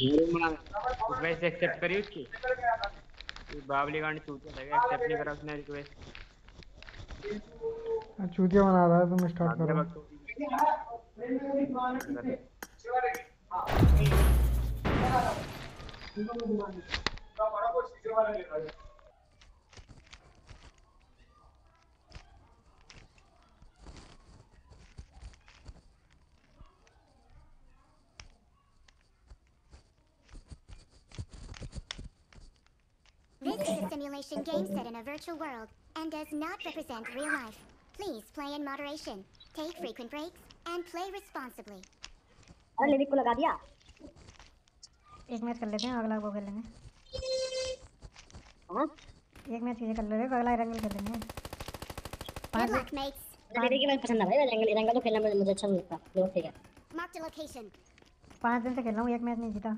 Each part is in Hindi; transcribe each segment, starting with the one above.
रिक्वेस्ट एक्सेप्ट करी उसकी, बावली गांड चूतिया लगा, एक्सेप्ट नहीं करा उसने रिक्वेस्ट, चूतिया बना रहा है। तुम स्टार्ट करो। This is a simulation game set in a virtual world and does not represent real life. Please play in moderation, take frequent breaks, and play responsibly. अरे लिविक को लगा दिया। एक मैच कर लेते हैं, अगला वो कर लेंगे। हाँ? एक मैच ये कर लेंगे, अगला रंगल कर लेंगे। Good luck, mates. मेरे के बाद पसंद है भाई रंगल, रंगल तो खेलना मुझे अच्छा नहीं लगता, लोग ठीक है। Mark the location. 5 दिन से खेल रहा हूँ, एक मैच नहीं जीता।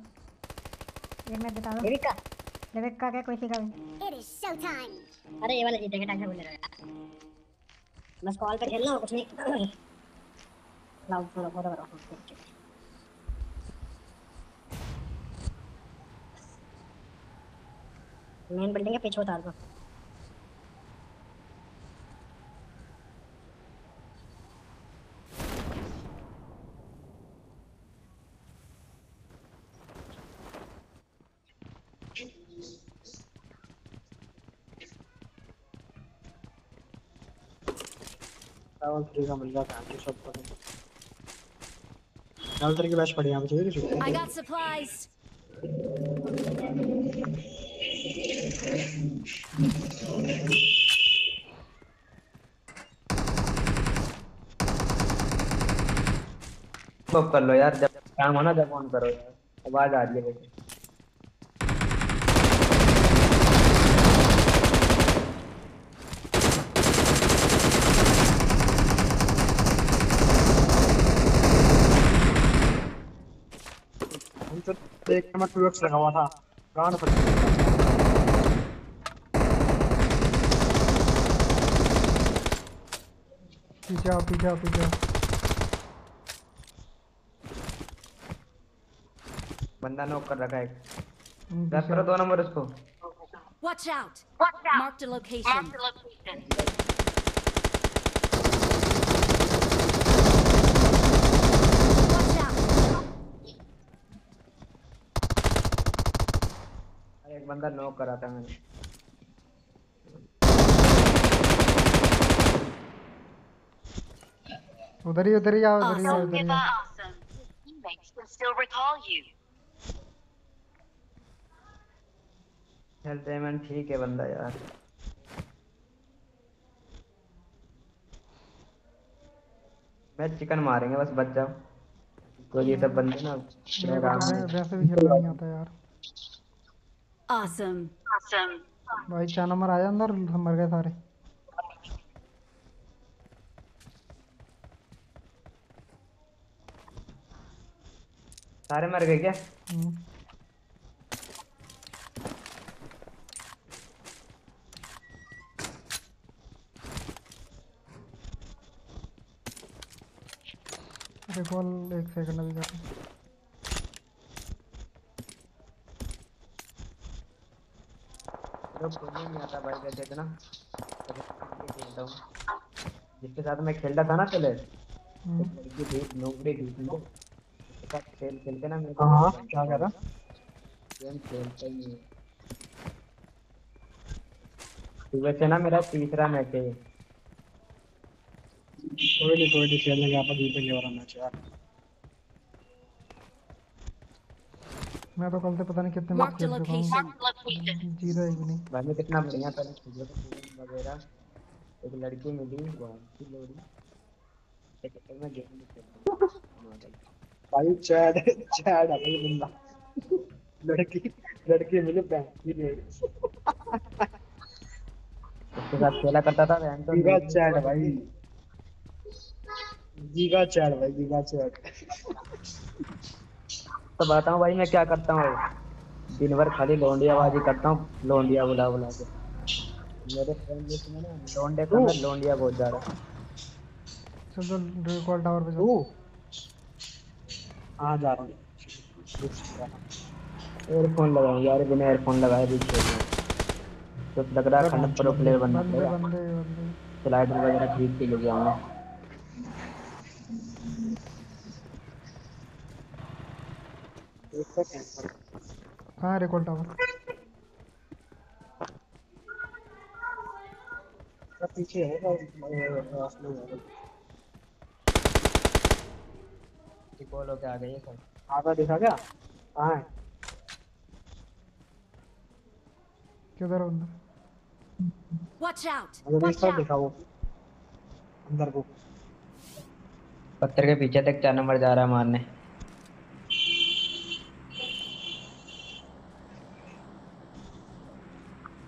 एक मैच जीता हूँ। लिविक का। लेवेक का क्या कोई सीखा भी? It is show time. अरे ये वाला जीतेगा टाइम बोल रहा है। बस कॉल पे खेलना और कुछ नहीं। लाओ थोड़ा थोड़ा करो। मेन बिल्डिंग के पीछे उतार दो। का मिल गया काम सब पड़े। नाल तरह के बैच पड़े यहां पे चाहिए किसी को। I got supplies. सब कर लो यार, जब काम होना जब ऑन करो यार, आवाज आ रही है मुझे। एक नंबर 2x लगा हुआ था गांड पर। पीछे पीछे पीछे बंदा नॉक कर रखा है। रैप करो 2 नंबर उसको। Watch out, mark the location. एक बंदा नॉक करा था मैंने। उधर ही आओ, उधर ही आओ, उधर ही आओ। चलते हैं, ठीक है बंदा यार। मैं चिकन मारेंगे बस, बच जाओ तो ये सब बंदे ना वैसे भी खेलना नहीं आता यार। Awesome. भाई 4 नंबर आया अंदर, मर गए सारे। सारे मर गए क्या? अरे कॉल 1 सेकंड अभी करते हैं। नहीं आता भाई जैसे इतना खेलता हूँ, जिसके साथ मैं खेलता था ना पहले, नौकरी खेल खेलते ना मेरे को क्या कह रहा गेम खेलता ही नहीं। सुबह से ना मेरा 3रा मैच है। कोई नहीं खेलने के आप जीतेंगे वाला मैच यार। मैं तो कल से पता नहीं कितने मैच खेल चुका हूं, जीरो ही नहीं भाई। मैं कितना बढ़िया था वगैरह। एक लड़की मिली बहुत ही लोरी, लेकिन मैं गेम नहीं खेलता भाई। चैट अभी बंदा लड़की मिली बैंकी ने, उसके साथ खेला करता था। बहन तो गीगा चैट भाई तो बताता हूँ भाई मैं क्या करता हूँ दिन भर, खाली लौंडियाबाजी करता हूँ। लौंडिया बुला के मेरे फ्रेंड लिस्ट में ना लौंडे का मैं लौंडिया बहुत जा रहा। चल चल रिकॉल टावर पे चल। हां जा रहा हूँ। एयरफोन लगाएंगे यार, बिना एयरफोन लगाए भी खेल रहे हैं तो लग रहा है खाना प्रो प्लेयर बनना पड़ेगा। स्लाइडर वगैरह खरीद के लेके आऊंगा। हाँ रिकॉल टावर पीछे है ना, आप लोग रिकॉल होके आ गए सर। आधा दिखा क्या? कहाँ है? किधर अंदर? Watch out! अगर इस तरफ दिखाओ अंदर को। पत्थर के पीछे तक 4 नंबर जा रहा है मारने।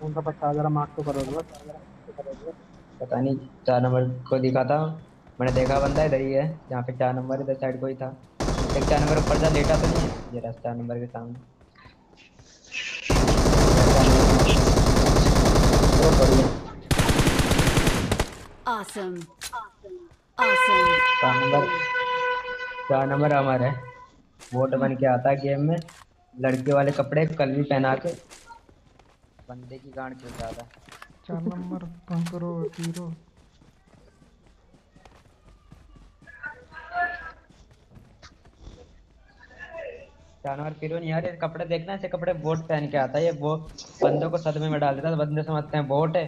उनका पत्ता जरा मार्क तो करो जरा। पता नहीं 4 नंबर को दिखा था मैंने, देखा बंदा इधर ही है जहाँ पे 4 नंबर इधर साइड को ही था। एक 4 नंबर ऊपर जा लेटा तो नहीं है ये रास्ता 4 नंबर के सामने। awesome awesome 4 नंबर हमारा है। वोट बन के आता है गेम में, लड़के वाले कपड़े कलवी पहना के बंदे की गांड खेलता था। 4 नंबर कौन करो हीरो जानवर फिर यार। ये कपड़े देखना, ऐसे कपड़े बोट पहन के आता है ये, वो बंदों को सदमे में डाल देता है। बंदे समझते हैं बोट है,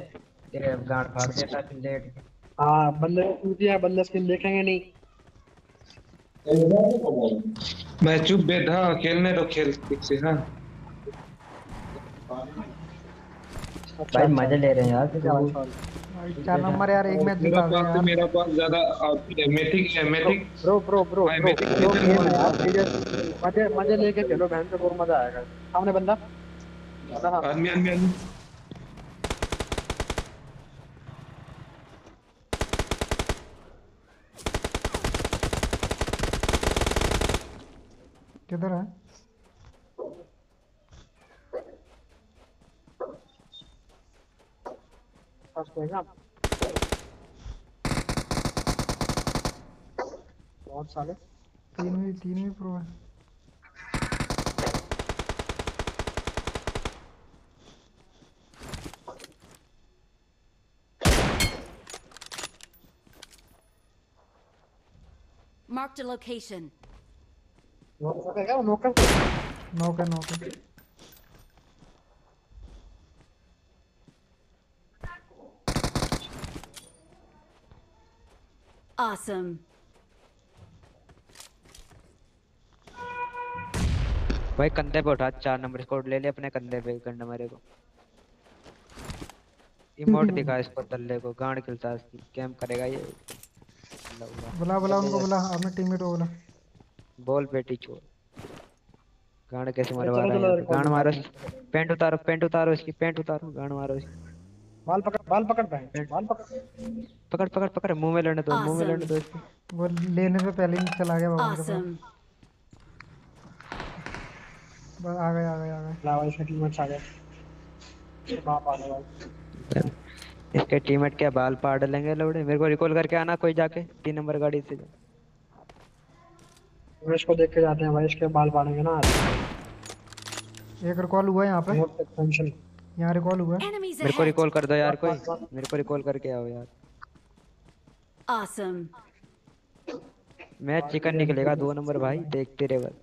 तेरे गांड फाड़ देता है लेट। हां बंदे टूटी है, बंदे स्किन देखेंगे नहीं। मैं चुप बैठा, खेलने दो खेल ठीक से। हां भाई मजे ले रहे हैं यार। 4 नंबर यार एक मैच जीता यार। मेरा पास ज्यादा मैथिक प्रो मजे मजे लेके चलो बहन से, बहुत मजा आएगा। सामने बंदा आदमी किधर है? बहुत साले तीन ही प्रो है। Mark the location. नोकर awesome भाई कंधे पे उठा 4 नंबर स्कोर ले ले अपने कंधे पे। गंडा मारे को इमोट दिखा, इसको तल्ले को गांड खिलता है। कैंप करेगा ये, बुला बुला उनको, बुला अपने टीममेट को बुला। बॉल बेटी छोड़, गांड कैसे मारवा रहा है? गांड मारो, पैंट उतारो, पैंट उतारो इसकी, पैंट उतारो, गांड मारो इसकी। बाल पकड़ भाई, बाल पकड़ मुंह में लड़ने दो awesome. मुंह में लड़ने दो इसको, वो लेने पे पहले ही चला गया बाबा awesome. बस आ गए ला भाई, इसकी टीममेट आ गए। बाप आने भाई इसके टीममेट क्या बाल पाड़ लेंगे लोड़े। मेरे को रिकॉल करके आना कोई जाके 3 नंबर गाड़ी से। इसको देख के जाते हैं भाई, इसके बाल पाड़ेंगे ना। एक रिकॉल हुआ है यहां पे, यहाँ रिकॉल हुआ। मेरे को रिकॉल कर दो यार कोई, मेरे को रिकॉल करके आओ यार। awesome मैच चिकन निकलेगा 2 नंबर भाई, देखते रहे बस।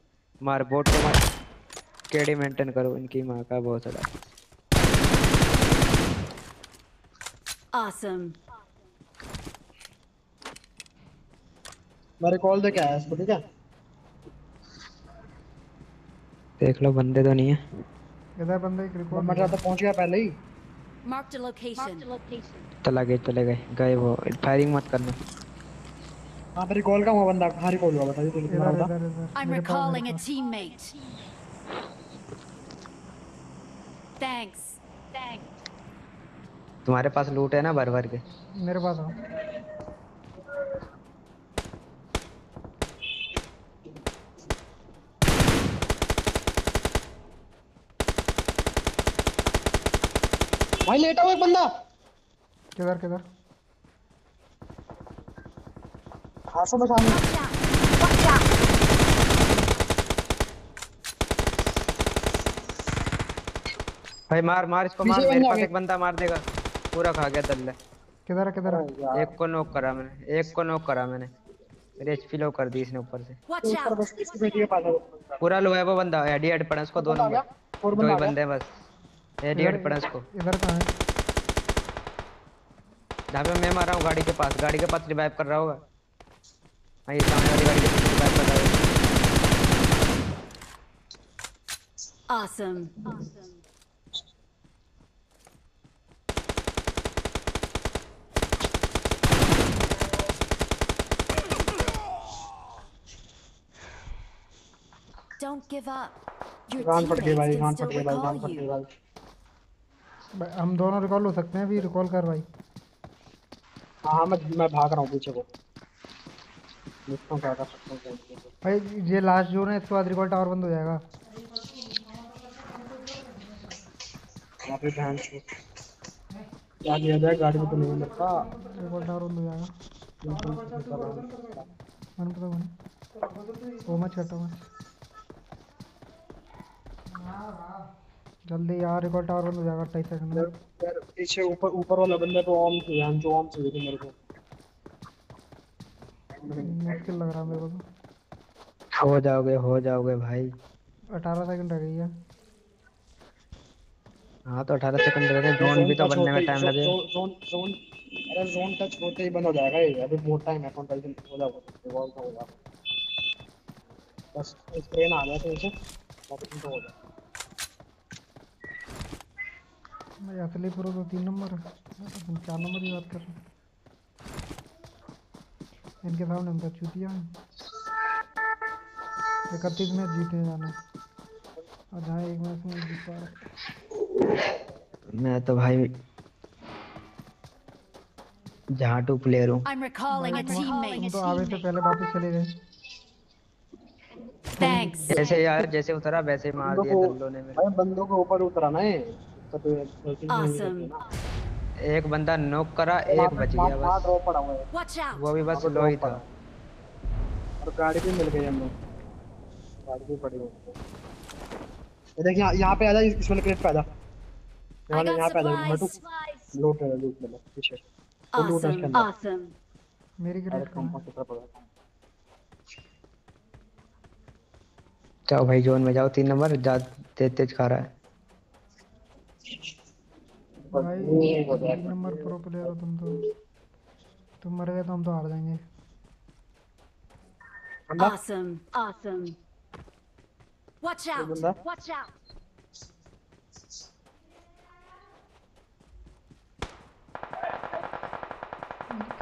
मार बोट को, मार केडी मेंटेन करो इनकी मां का। बहुत सारा awesome मेरे कॉल दे क्या है इसको, ठीक है देख लो। बंदे तो नहीं है इधर, बंदा एक रिकॉल मर जाता। पहुंच गया पहले ही, मार्क द लोकेशन। चले गए गायब हो। फायरिंग मत करना। हां पर रिकॉल का हुआ बंदा, कहां रिकॉल हुआ बताइए। तुम मार रहा था। I'm recalling a teammate. Thanks. तुम्हारे पास लूट है ना भर के? मेरे पास आओ। भाई लेटा हुआ एक बंदा। किधर? आसो में सामने। भाई मार मार इसको मार, मेरे पास एक बंदा मार देगा। पूरा खा गया दल्ले। किधर है किधर है? एक को नॉक करा मैंने, एक को नॉक करा मैंने। मेरे एचपी लो कर दी इसने ऊपर से। पूरा लो है वो बंदा, हेड हेड पड़ा उसको। दो नंबर दो ही बंदे बस, हेड हेड पड़ा उसको। इधर कहां है? ढाबे में मारा हूं गाड़ी के पास। गाड़ी के पास रिवाइव कर रहा होगा। भाई सामने वाली गाड़ी के पास रिवाइव कर रहा है। Awesome awesome. Don't give up. गान पड़ गई भाई, गान पड़ गई भाई, गान पड़ गई भाई। हम दोनों रिकॉल हो सकते हैं अभी। रिकॉल कर भाई। हां मैं भाग रहा हूं पीछे को। इसको क्या कर सकते हैं भाई? ये लास्ट जोन है, इसके बाद रिकॉल टावर बंद हो जाएगा। यहां पे ध्यान से क्या लिया जाए, गाड़ी में तो नहीं लगता। रिकॉल टावर बंद हो जाएगा। मन पता मन वो मत करता हूं जल्दी यार। रिकॉल टावर बंद हो जाएगा 28 सेकंड में। यार पीछे ऊपर ऊपर वाला बंदा तो ऑम से यार, जो ऑम से देखो मेरे को मुश्किल लग रहा है मेरे को। हो जाओगे भाई। 18 सेकंड रह गई है। हां तो 18 सेकंड रह गए। जोन भी तो बनने में टाइम लगेगा। जोन जोन अरे जोन टच होते ही बंद हो जाएगा ये। अभी बहुत टाइम है, कौन जल्दी हो जाओगे। रिवॉल्व का होगा बस। ट्रेन आ गया तो इसे वापस हो जाएगा। मैं असली प्रो तो 3 नंबर है, 4 नंबर की बात कर रहा हूँ। इनके सामने हम तो चूतिया हैं। 31 मैच जीते जाने और जहाँ 1 मैच में जीत पा रहा। मैं तो भाई जहाँ 2 प्लेयर हूँ। तो आवे से पहले वापस चले गए। जैसे यार जैसे उतरा वैसे मार दिया दल्लों ने मेरे। भाई बंदों को ऊपर उतराना है। एक बंदा नॉक करा, एक बच गया बस। वो भी बस लो ही था। और गाड़ी भी मिल गई हमको। गाड़ी भी पड़ी है। देखिए यहां पे आ जा, इस वाले क्रेट पे आ जा। यहां पे आ जा मटू। लूट ले लूट ले पीछे। लूट उसके अंदर। ऑसम मेरी क्रेट कम पड़ गया। जाओ भाई जोन में जाओ। 3 नंबर जा, तेज तेज खा रहा है भाई। 3 नंबर प्रो प्लेयर हो तुम मर गए तो हम तो हार जाएंगे। Awesome awesome. Watch out watch out.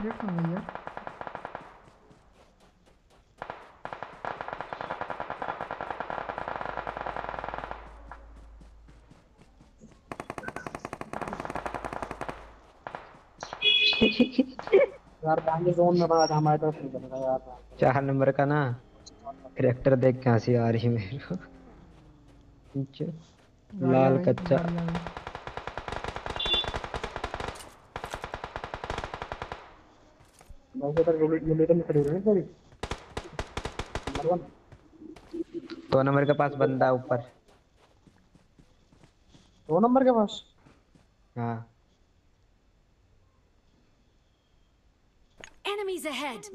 Crate में है यार। यार बांगे जोन में बना था हमारे तरफ से बना यार। 4 नंबर का ना कैरेक्टर देख के हंसी आ रही मेरे को। नीचे लाल कच्चा। वैसे तो गोली में खड़ी हो रही है सॉरी। नंबर 1 2 नंबर के पास बंदा ऊपर। 2 नंबर के पास। हां enemies ahead.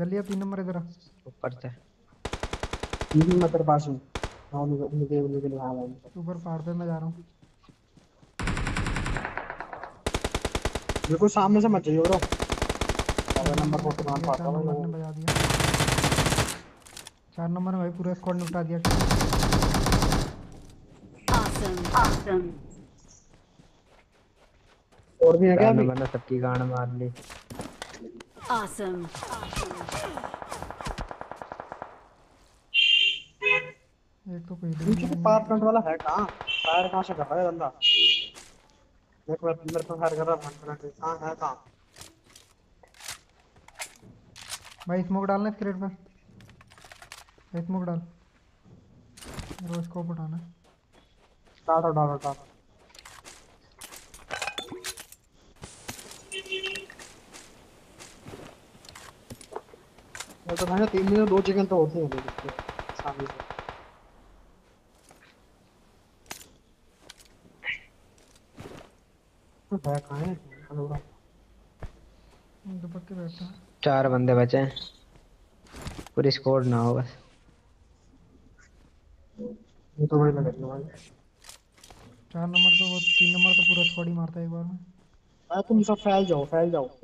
गलिया 3 नंबर इधर ऊपर से। 3 नंबर पास हूं। हां मुझे मुझे हां भाई ऊपर पहाड़ पे मैं जा रहा हूं। देखो सामने से मत जाइयो ब्रो। 4 नंबर को मान पाता हूं मैंने बजा दिया। 4 नंबर भाई पूरा स्क्वाड ने उठा दिया। Awesome awesome. और भी है क्या? मैंने सबकी गांड मार ली। ऑसम एक तो कोई नहीं। पावर फ्रंट वाला है कहां? फायर कहां से कर रहा है बंदा? देख मैं अंदर से फायर कर रहा हूं। फ्रंट से कहां है कहां? भाई स्मोक डालना क्रेट में। भाई स्मोक डाल। रोज को उठाना। डाल डाल डाल। तो भाई 3 में 2 चिकन तो होते हैं सामने से। बैठा। 4 बंदे बचे हैं, पूरी स्क्वाड ना हो बस। ये तो भाई लगा लो, 4 नंबर तो वो 3 नंबर तो पूरा स्क्वाड ही मारता है एक बार में। भाई तुम सब फैल जाओ,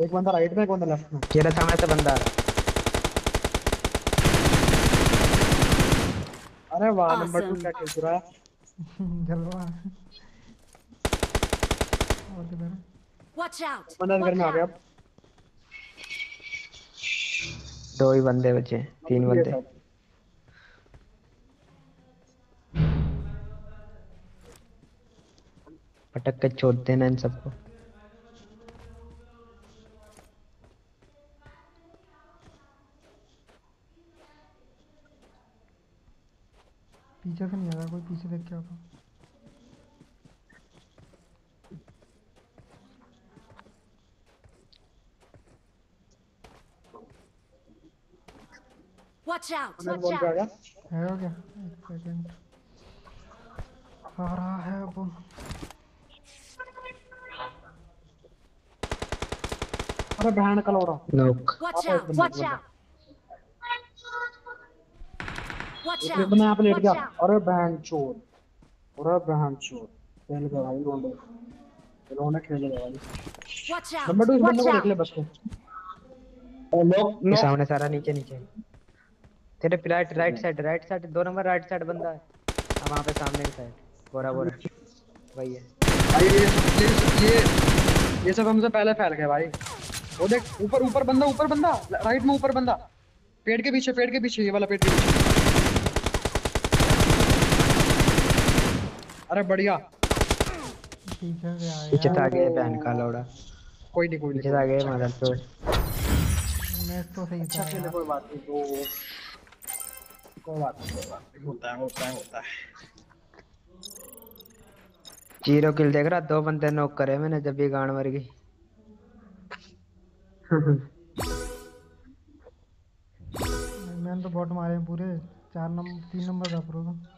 एक बंदा राइट में एक बंदा लेफ्ट में। ये रहा सामने से बंदा आ रहा। अरे वाह नंबर 2 क्या खेल रहा है जलवा। और किधर वॉच आउट, बंदा घर में आ गया। अब 2 ही बंदे बचे, 3 बंदे। पटक के छोड़ देना इन सबको। पीछे से नहीं आ रहा कोई, पीछे देख के आओ। वॉच आउट है। हो गया, एक सेकंड आ रहा है वो। अरे बहन का लोड़ा नॉक। वॉच आउट, अपने आप लेट गया। अरे बहनचोद, अरे बहनचोद खेल का भाई। लोंडे लोंडे खेल रहा है भाई। नंबर 2 बंदे को देख ले बस को। और लोग सामने सारा नीचे नीचे तेरे plate. Right side 2 number right side बंदा है। अब वहां पे सामने की साइड बोरा भाई है। भाई ये सब हमसे पहले फैल गए भाई। वो देख ऊपर बंदा राइट में। ऊपर बंदा पेड़ के पीछे ये वाला पेड़ के पीछे। अरे बढ़िया पीछे आ गए बहन का लौड़ा। कोई नहीं पीछे आ गए मदद तो। मैं तो सही अच्छा खेले, कोई बात नहीं होता है। 0 किल देख रहा। 2 बंदे नॉक करे मैंने जब भी गांड मर गई। मैंने तो बॉट मारे पूरे। 4 नंबर 3 नंबर का प्रो।